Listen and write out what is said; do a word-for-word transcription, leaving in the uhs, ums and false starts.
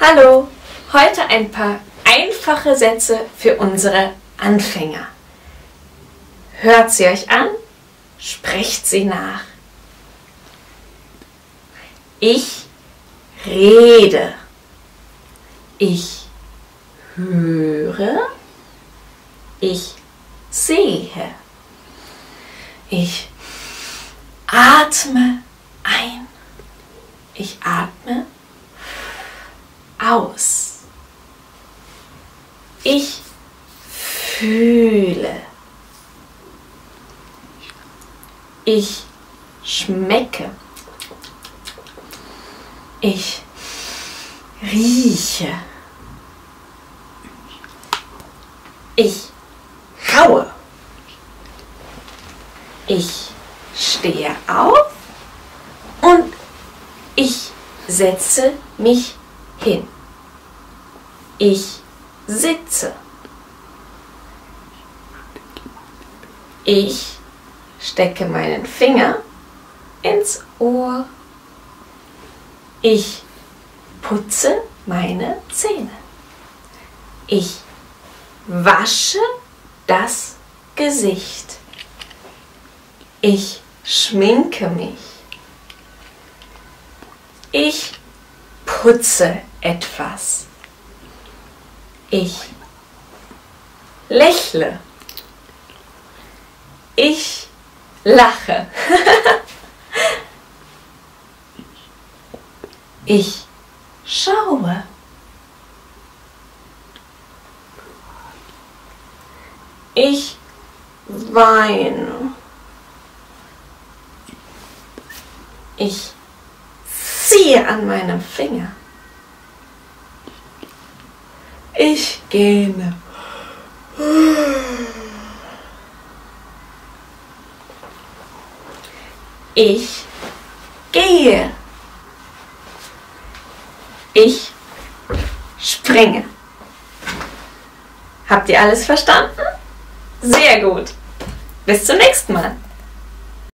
Hallo, heute ein paar einfache Sätze für unsere Anfänger. Hört sie euch an, sprecht sie nach. Ich rede. Ich höre. Ich sehe. Ich atme ein. Ich atme aus. Ich fühle. Ich schmecke. Ich rieche. Ich raue. Ich stehe auf und ich setze mich hin. Ich sitze. Ich stecke meinen Finger ins Ohr. Ich putze meine Zähne. Ich wasche das Gesicht. Ich schminke mich. Ich putze etwas. Ich lächle. Ich lache. Ich schaue. Ich weine. Ich ziehe an meinem Finger. Ich gähne. Ich gehe. Ich springe. Habt ihr alles verstanden? Sehr gut. Bis zum nächsten Mal.